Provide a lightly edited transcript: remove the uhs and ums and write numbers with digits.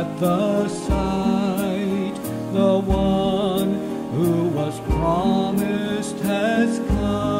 at the sight. The one who was promised has come.